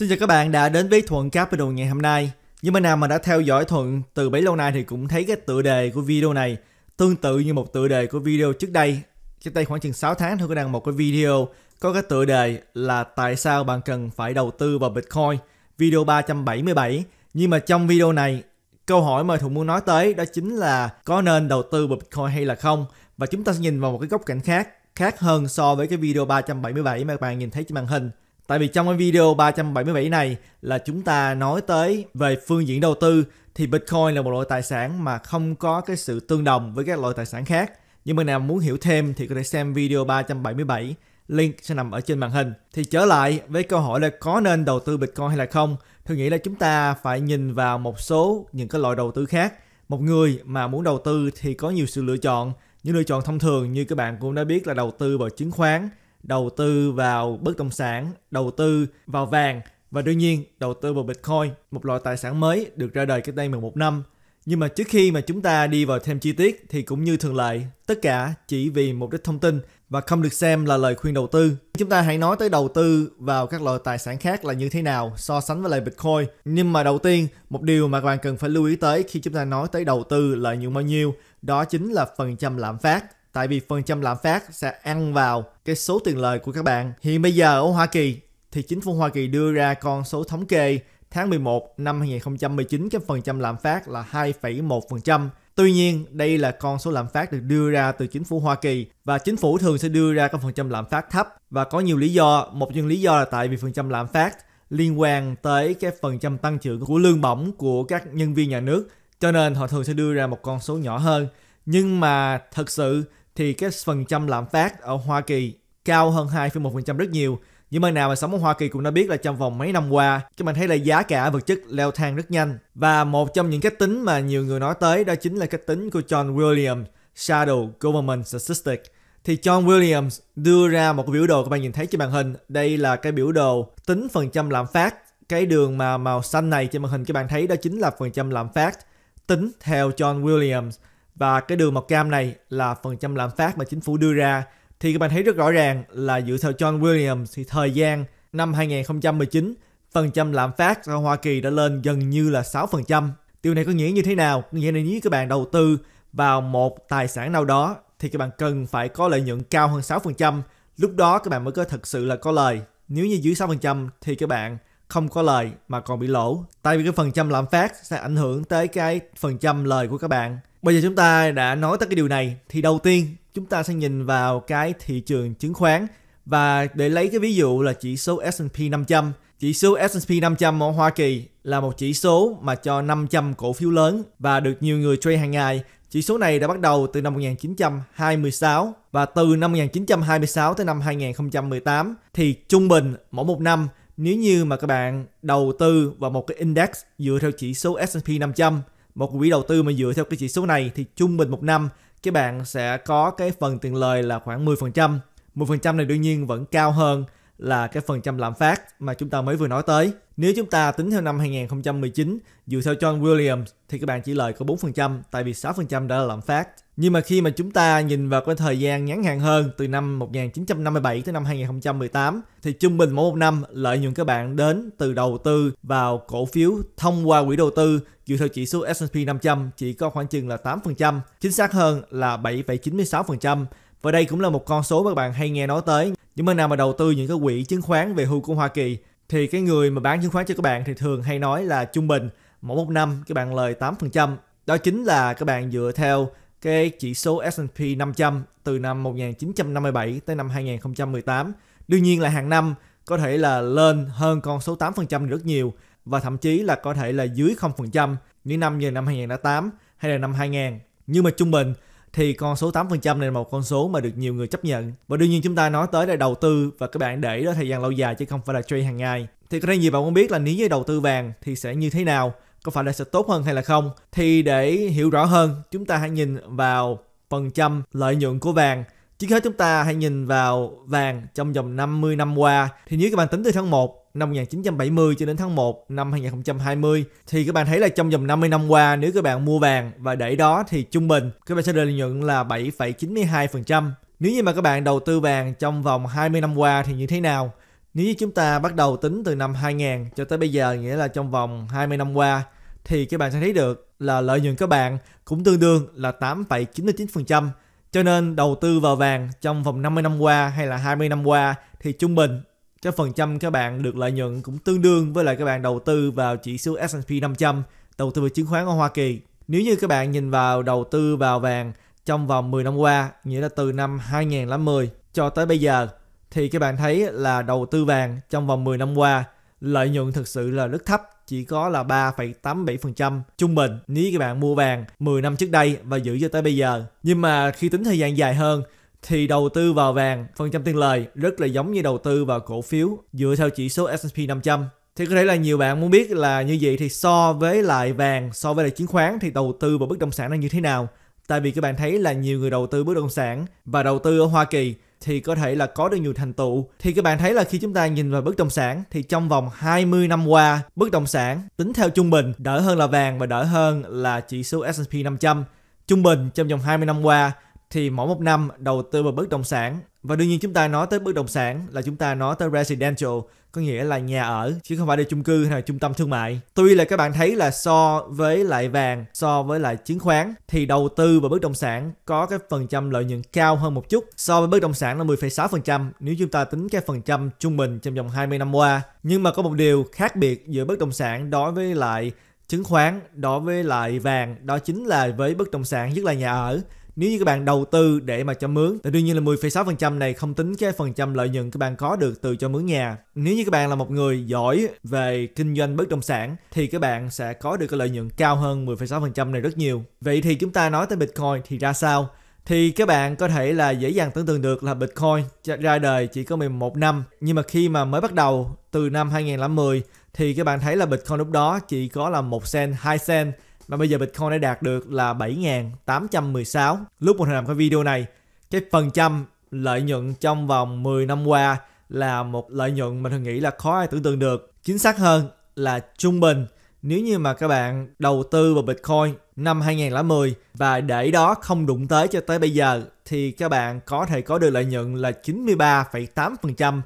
Xin chào các bạn đã đến với Thuận Capital ngày hôm nay. Những bạn nào mà đã theo dõi Thuận từ bấy lâu nay thì cũng thấy cái tựa đề của video này tương tự như một tựa đề của video trước đây. Trước đây khoảng chừng 6 tháng Thuận có đăng một cái video có cái tựa đề là tại sao bạn cần phải đầu tư vào Bitcoin, video 377. Nhưng mà trong video này, câu hỏi mà Thuận muốn nói tới đó chính là có nên đầu tư vào Bitcoin hay là không. Và chúng ta sẽ nhìn vào một cái góc cạnh khác hơn so với cái video 377 mà các bạn nhìn thấy trên màn hình. Tại vì trong cái video 377 này là chúng ta nói tới về phương diện đầu tư thì Bitcoin là một loại tài sản mà không có cái sự tương đồng với các loại tài sản khác. Nhưng mà nào muốn hiểu thêm thì có thể xem video 377, link sẽ nằm ở trên màn hình. Thì trở lại với câu hỏi là có nên đầu tư Bitcoin hay là không? Tôi nghĩ là chúng ta phải nhìn vào một số những cái loại đầu tư khác. Một người mà muốn đầu tư thì có nhiều sự lựa chọn. Những lựa chọn thông thường như các bạn cũng đã biết là đầu tư vào chứng khoán, đầu tư vào bất động sản, đầu tư vào vàng và đương nhiên đầu tư vào Bitcoin, một loại tài sản mới được ra đời cách đây 11 năm. Nhưng mà trước khi mà chúng ta đi vào thêm chi tiết thì cũng như thường lệ, tất cả chỉ vì mục đích thông tin và không được xem là lời khuyên đầu tư. Chúng ta hãy nói tới đầu tư vào các loại tài sản khác là như thế nào so sánh với lại Bitcoin. Nhưng mà đầu tiên, một điều mà các bạn cần phải lưu ý tới khi chúng ta nói tới đầu tư lợi nhuận bao nhiêu, đó chính là phần trăm lạm phát. Tại vì phần trăm lạm phát sẽ ăn vào cái số tiền lời của các bạn. Hiện bây giờ ở Hoa Kỳ thì chính phủ Hoa Kỳ đưa ra con số thống kê tháng 11 năm 2019 cái phần trăm lạm phát là 2,1%. Tuy nhiên, đây là con số lạm phát được đưa ra từ chính phủ Hoa Kỳ và chính phủ thường sẽ đưa ra các phần trăm lạm phát thấp và có nhiều lý do. Một trong những lý do là tại vì phần trăm lạm phát liên quan tới cái phần trăm tăng trưởng của lương bổng của các nhân viên nhà nước, cho nên họ thường sẽ đưa ra một con số nhỏ hơn. Nhưng mà thật sự thì cái phần trăm lạm phát ở Hoa Kỳ cao hơn 2,1% rất nhiều. Những bạn nào mà sống ở Hoa Kỳ cũng đã biết là trong vòng mấy năm qua, các bạn thấy là giá cả vật chất leo thang rất nhanh. Và một trong những cách tính mà nhiều người nói tới đó chính là cách tính của John Williams, Shadow Government Statistics. Thì John Williams đưa ra một cái biểu đồ các bạn nhìn thấy trên màn hình. Đây là cái biểu đồ tính phần trăm lạm phát. Cái đường mà màu xanh này trên màn hình các bạn thấy đó chính là phần trăm lạm phát tính theo John Williams. Và cái đường màu cam này là phần trăm lạm phát mà chính phủ đưa ra. Thì các bạn thấy rất rõ ràng là dựa theo John Williams thì thời gian năm 2019, phần trăm lạm phát ở Hoa Kỳ đã lên gần như là 6%. Điều này có nghĩa như thế nào? Nghĩa là nếu các bạn đầu tư vào một tài sản nào đó thì các bạn cần phải có lợi nhuận cao hơn 6%. Lúc đó các bạn mới có thực sự là có lời. Nếu như dưới 6% thì các bạn không có lời mà còn bị lỗ. Tại vì cái phần trăm lạm phát sẽ ảnh hưởng tới cái phần trăm lời của các bạn. Bây giờ chúng ta đã nói tới cái điều này thì đầu tiên chúng ta sẽ nhìn vào cái thị trường chứng khoán và để lấy cái ví dụ là chỉ số S&P 500. Chỉ số S&P 500 ở Hoa Kỳ là một chỉ số mà cho 500 cổ phiếu lớn và được nhiều người trade hàng ngày. Chỉ số này đã bắt đầu từ năm 1926 và từ năm 1926 tới năm 2018 thì trung bình mỗi một năm nếu như mà các bạn đầu tư vào một cái index dựa theo chỉ số S&P 500, một quỹ đầu tư mà dựa theo cái chỉ số này thì trung bình một năm các bạn sẽ có cái phần tiền lời là khoảng 10%. 10% này đương nhiên vẫn cao hơn là cái phần trăm lạm phát mà chúng ta mới vừa nói tới. Nếu chúng ta tính theo năm 2019 dựa theo John Williams thì các bạn chỉ lời có 4% tại vì 6% đã là lạm phát. Nhưng mà khi mà chúng ta nhìn vào cái thời gian ngắn hạn hơn từ năm 1957 tới năm 2018 thì trung bình mỗi một năm lợi nhuận các bạn đến từ đầu tư vào cổ phiếu thông qua quỹ đầu tư dựa theo chỉ số S&P 500 chỉ có khoảng chừng là 8%, chính xác hơn là 7,96%. Và đây cũng là một con số mà các bạn hay nghe nói tới. Những bên nào mà đầu tư những cái quỹ chứng khoán về hưu của Hoa Kỳ thì cái người mà bán chứng khoán cho các bạn thì thường hay nói là trung bình mỗi một năm các bạn lời 8%. Đó chính là các bạn dựa theo cái chỉ số S&P 500 từ năm 1957 tới năm 2018. Đương nhiên là hàng năm có thể là lên hơn con số 8% rất nhiều và thậm chí là có thể là dưới 0% như năm 2008 hay là năm 2000. Nhưng mà trung bình thì con số 8% này là một con số mà được nhiều người chấp nhận. Và đương nhiên chúng ta nói tới là đầu tư và các bạn để đó thời gian lâu dài chứ không phải là trade hàng ngày. Thì có thể nhiều bạn muốn biết là nếu như đầu tư vàng thì sẽ như thế nào? Có phải là sẽ tốt hơn hay là không? Thì để hiểu rõ hơn, chúng ta hãy nhìn vào phần trăm lợi nhuận của vàng. Trước hết chúng ta hãy nhìn vào vàng trong vòng 50 năm qua. Thì nếu các bạn tính từ tháng 1 năm 1970 cho đến tháng 1 năm 2020 thì các bạn thấy là trong vòng 50 năm qua nếu các bạn mua vàng và để đó thì trung bình các bạn sẽ lợi nhuận là 7,92%. Nếu như mà các bạn đầu tư vàng trong vòng 20 năm qua thì như thế nào? Nếu như chúng ta bắt đầu tính từ năm 2000 cho tới bây giờ, nghĩa là trong vòng 20 năm qua, thì các bạn sẽ thấy được là lợi nhuận các bạn cũng tương đương là 8,99%. Cho nên đầu tư vào vàng trong vòng 50 năm qua hay là 20 năm qua thì trung bình cái phần trăm các bạn được lợi nhuận cũng tương đương với lại các bạn đầu tư vào chỉ số S&P 500, đầu tư vào chứng khoán ở Hoa Kỳ. Nếu như các bạn nhìn vào đầu tư vào vàng trong vòng 10 năm qua, nghĩa là từ năm 2010 cho tới bây giờ, thì các bạn thấy là đầu tư vàng trong vòng 10 năm qua lợi nhuận thực sự là rất thấp, chỉ có là 3,87% trung bình nếu các bạn mua vàng 10 năm trước đây và giữ cho tới bây giờ. Nhưng mà khi tính thời gian dài hơn thì đầu tư vào vàng phần trăm tiền lời rất là giống như đầu tư vào cổ phiếu dựa theo chỉ số S&P 500. Thì có thể là nhiều bạn muốn biết là như vậy thì so với lại vàng, so với lại chứng khoán thì đầu tư vào bất động sản là như thế nào? Tại vì các bạn thấy là nhiều người đầu tư bất động sản và đầu tư ở Hoa Kỳ thì có thể là có được nhiều thành tựu. Thì các bạn thấy là khi chúng ta nhìn vào bất động sản thì trong vòng 20 năm qua, bất động sản tính theo trung bình đỡ hơn là vàng và đỡ hơn là chỉ số S&P 500. Trung bình trong vòng 20 năm qua thì mỗi một năm đầu tư vào bất động sản, và đương nhiên chúng ta nói tới bất động sản là chúng ta nói tới residential, có nghĩa là nhà ở chứ không phải là chung cư hay là trung tâm thương mại. Tuy là các bạn thấy là so với lại vàng, so với lại chứng khoán thì đầu tư vào bất động sản có cái phần trăm lợi nhuận cao hơn một chút, so với bất động sản là 10,6% nếu chúng ta tính cái phần trăm trung bình trong vòng 20 năm qua. Nhưng mà có một điều khác biệt giữa bất động sản đối với lại chứng khoán, đối với lại vàng, đó chính là với bất động sản, nhất là nhà ở, nếu như các bạn đầu tư để mà cho mướn thì đương nhiên là 10,6% này không tính cái phần trăm lợi nhuận các bạn có được từ cho mướn nhà. Nếu như các bạn là một người giỏi về kinh doanh bất động sản thì các bạn sẽ có được cái lợi nhuận cao hơn 10,6% này rất nhiều. Vậy thì chúng ta nói tới Bitcoin thì ra sao? Thì các bạn có thể là dễ dàng tưởng tượng được là Bitcoin ra đời chỉ có 11 năm, nhưng mà khi mà mới bắt đầu từ năm 2010 thì các bạn thấy là Bitcoin lúc đó chỉ có là 1 cent, 2 cent. Mà bây giờ Bitcoin đã đạt được là 7.816. Lúc mình làm cái video này, cái phần trăm lợi nhuận trong vòng 10 năm qua là một lợi nhuận mà mình nghĩ là khó ai tưởng tượng được. Chính xác hơn là trung bình, nếu như mà các bạn đầu tư vào Bitcoin năm 2010 và để đó không đụng tới cho tới bây giờ thì các bạn có thể có được lợi nhuận là 93,8%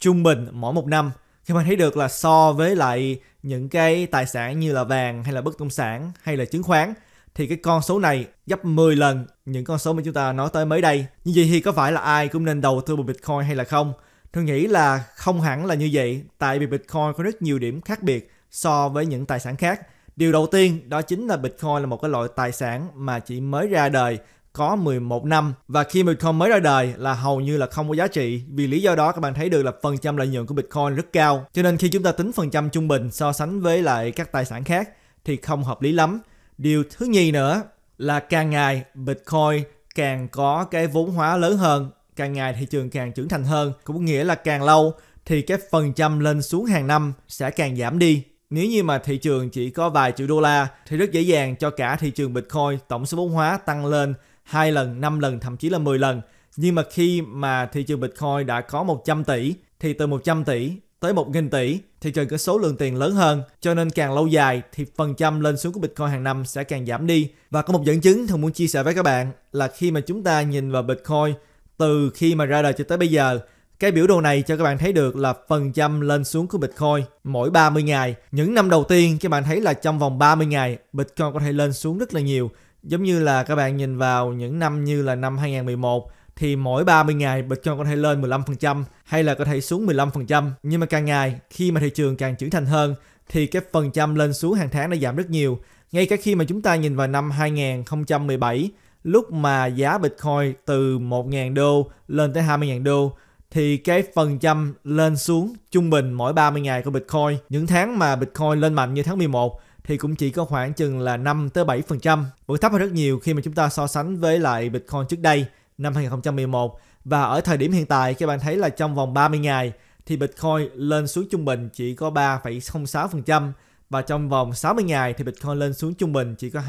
trung bình mỗi một năm. Các bạn thấy được là so với lại những cái tài sản như là vàng hay là bất động sản hay là chứng khoán thì cái con số này gấp 10 lần những con số mà chúng ta nói tới mới đây. Như vậy thì có phải là ai cũng nên đầu tư vào Bitcoin hay là không? Tôi nghĩ là không hẳn là như vậy, tại vì Bitcoin có rất nhiều điểm khác biệt so với những tài sản khác. Điều đầu tiên đó chính là Bitcoin là một cái loại tài sản mà chỉ mới ra đời có 11 năm, và khi Bitcoin mới ra đời là hầu như là không có giá trị. Vì lý do đó các bạn thấy được là phần trăm lợi nhuận của Bitcoin rất cao, cho nên khi chúng ta tính phần trăm trung bình so sánh với lại các tài sản khác thì không hợp lý lắm. Điều thứ nhì nữa là càng ngày Bitcoin càng có cái vốn hóa lớn hơn, càng ngày thị trường càng trưởng thành hơn, cũng nghĩa là càng lâu thì cái phần trăm lên xuống hàng năm sẽ càng giảm đi. Nếu như mà thị trường chỉ có vài triệu đô la thì rất dễ dàng cho cả thị trường Bitcoin tổng số vốn hóa tăng lên 2 lần, 5 lần, thậm chí là 10 lần. Nhưng mà khi mà thị trường Bitcoin đã có 100 tỷ thì từ 100 tỷ tới 1.000 tỷ thì cần có số lượng tiền lớn hơn, cho nên càng lâu dài thì phần trăm lên xuống của Bitcoin hàng năm sẽ càng giảm đi. Và có một dẫn chứng tôi muốn chia sẻ với các bạn là khi mà chúng ta nhìn vào Bitcoin từ khi mà ra đời cho tới bây giờ, cái biểu đồ này cho các bạn thấy được là phần trăm lên xuống của Bitcoin mỗi 30 ngày. Những năm đầu tiên các bạn thấy là trong vòng 30 ngày Bitcoin có thể lên xuống rất là nhiều. Giống như là các bạn nhìn vào những năm như là năm 2011 thì mỗi 30 ngày Bitcoin có thể lên 15% hay là có thể xuống 15%. Nhưng mà càng ngày khi mà thị trường càng trưởng thành hơn thì cái phần trăm lên xuống hàng tháng đã giảm rất nhiều. Ngay cả khi mà chúng ta nhìn vào năm 2017, lúc mà giá Bitcoin từ 1.000 đô lên tới 20.000 đô thì cái phần trăm lên xuống trung bình mỗi 30 ngày của Bitcoin, những tháng mà Bitcoin lên mạnh như tháng 11 thì cũng chỉ có khoảng chừng là 5-7%, vẫn thấp hơn rất nhiều khi mà chúng ta so sánh với lại Bitcoin trước đây năm 2011. Và ở thời điểm hiện tại các bạn thấy là trong vòng 30 ngày thì Bitcoin lên xuống trung bình chỉ có 3,06%, và trong vòng 60 ngày thì Bitcoin lên xuống trung bình chỉ có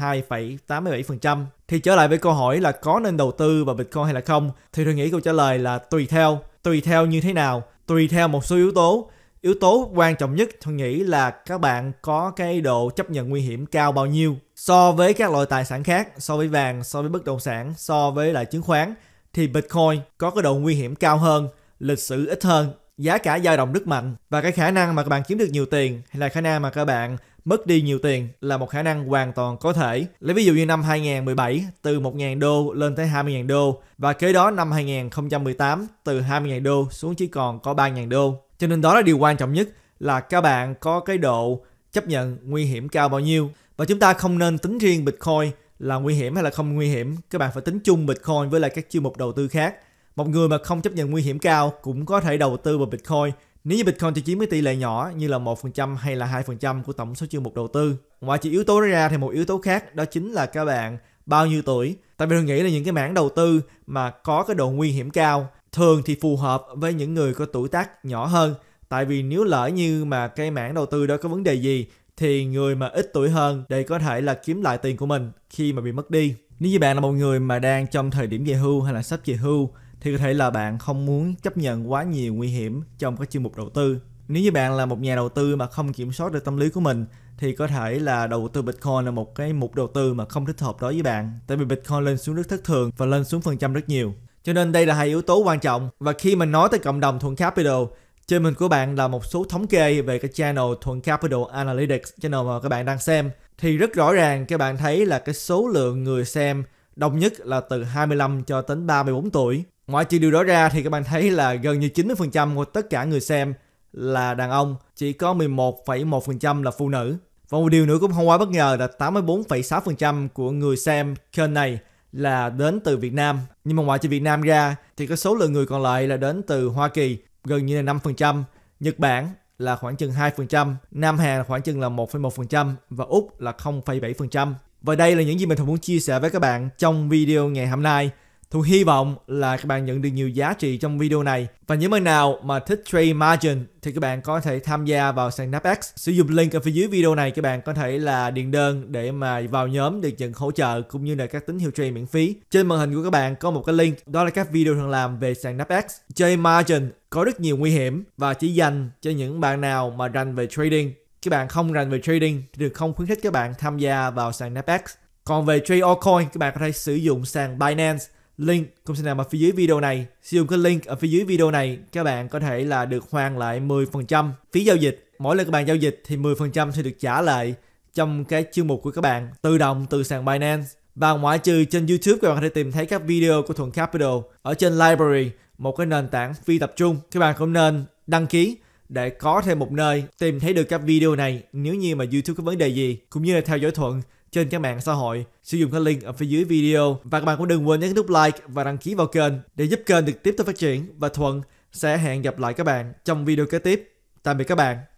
2,87%. Thì trở lại với câu hỏi là có nên đầu tư vào Bitcoin hay là không, thì tôi nghĩ câu trả lời là tùy theo. Tùy theo như thế nào? Tùy theo một số yếu tố. Yếu tố quan trọng nhất tôi nghĩ là các bạn có cái độ chấp nhận nguy hiểm cao bao nhiêu. So với các loại tài sản khác, so với vàng, so với bất động sản, so với lại chứng khoán thì Bitcoin có cái độ nguy hiểm cao hơn, lịch sử ít hơn. giá cả dao động rất mạnh, và cái khả năng mà các bạn kiếm được nhiều tiền hay là khả năng mà các bạn mất đi nhiều tiền là một khả năng hoàn toàn có thể. Lấy ví dụ như năm 2017 từ 1.000 đô lên tới 20.000 đô, và kế đó năm 2018 từ 20.000 đô xuống chỉ còn có 3.000 đô. Cho nên đó là điều quan trọng nhất, là các bạn có cái độ chấp nhận nguy hiểm cao bao nhiêu. Và chúng ta không nên tính riêng Bitcoin là nguy hiểm hay là không nguy hiểm, các bạn phải tính chung Bitcoin với lại các chuyên mục đầu tư khác. Một người mà không chấp nhận nguy hiểm cao cũng có thể đầu tư vào Bitcoin nếu như Bitcoin chỉ chiếm cái tỷ lệ nhỏ như là 1% hay là 2% của tổng số chuyên mục đầu tư. Ngoài trừ yếu tố đó ra thì một yếu tố khác đó chính là các bạn bao nhiêu tuổi. Tại vì tôi nghĩ là những cái mảng đầu tư mà có cái độ nguy hiểm cao thường thì phù hợp với những người có tuổi tác nhỏ hơn. Tại vì nếu lỡ như mà cái mảng đầu tư đó có vấn đề gì thì người mà ít tuổi hơn để có thể là kiếm lại tiền của mình khi mà bị mất đi. Nếu như bạn là một người mà đang trong thời điểm về hưu hay là sắp về hưu thì có thể là bạn không muốn chấp nhận quá nhiều nguy hiểm trong các chuyên mục đầu tư. Nếu như bạn là một nhà đầu tư mà không kiểm soát được tâm lý của mình thì có thể là đầu tư Bitcoin là một cái mục đầu tư mà không thích hợp đối với bạn. Tại vì Bitcoin lên xuống rất thất thường và lên xuống phần trăm rất nhiều. Cho nên đây là hai yếu tố quan trọng. Và khi mình nói tới cộng đồng Thuận Capital, trên mình của bạn là một số thống kê về cái channel Thuận Capital Analytics, channel mà các bạn đang xem, thì rất rõ ràng các bạn thấy là cái số lượng người xem đông nhất là từ 25 cho đến 34 tuổi. Ngoại trừ điều đó ra thì các bạn thấy là gần như 90% của tất cả người xem là đàn ông, chỉ có 11,1% là phụ nữ. Và một điều nữa cũng không quá bất ngờ là 84,6% của người xem kênh này là đến từ Việt Nam. Nhưng mà ngoại trừ Việt Nam ra thì có số lượng người còn lại là đến từ Hoa Kỳ, gần như là 5%, Nhật Bản là khoảng chừng 2%, Nam Hàn là khoảng chừng là 1,1% và Úc là 0,7%. Và đây là những gì mình thường muốn chia sẻ với các bạn trong video ngày hôm nay. Tôi hy vọng là các bạn nhận được nhiều giá trị trong video này. Và những bạn nào mà thích trade margin thì các bạn có thể tham gia vào sàn NAPEX. Sử dụng link ở phía dưới video này, các bạn có thể là điền đơn để mà vào nhóm được nhận hỗ trợ cũng như là các tín hiệu trade miễn phí. Trên màn hình của các bạn có một cái link, đó là các video thường làm về sàn NAPEX. Trade margin có rất nhiều nguy hiểm và chỉ dành cho những bạn nào mà rành về trading. Các bạn không rành về trading thì được không khuyến khích các bạn tham gia vào sàn NAPEX. Còn về trade altcoin, các bạn có thể sử dụng sàn Binance. Link cũng sẽ nằm ở phía dưới video này. Sử dụng cái link ở phía dưới video này, các bạn có thể là được hoàn lại 10% phí giao dịch. Mỗi lần các bạn giao dịch thì 10% sẽ được trả lại trong cái chương mục của các bạn, tự động từ sàn Binance. Và ngoại trừ trên YouTube, các bạn có thể tìm thấy các video của Thuận Capital ở trên Library, một cái nền tảng phi tập trung. Các bạn cũng nên đăng ký để có thêm một nơi tìm thấy được các video này nếu như mà YouTube có vấn đề gì, cũng như là theo dõi Thuận trên các mạng xã hội. Sử dụng cái link ở phía dưới video. Và các bạn cũng đừng quên nhấn nút like và đăng ký vào kênh để giúp kênh được tiếp tục phát triển. Và Thuận sẽ hẹn gặp lại các bạn trong video kế tiếp. Tạm biệt các bạn.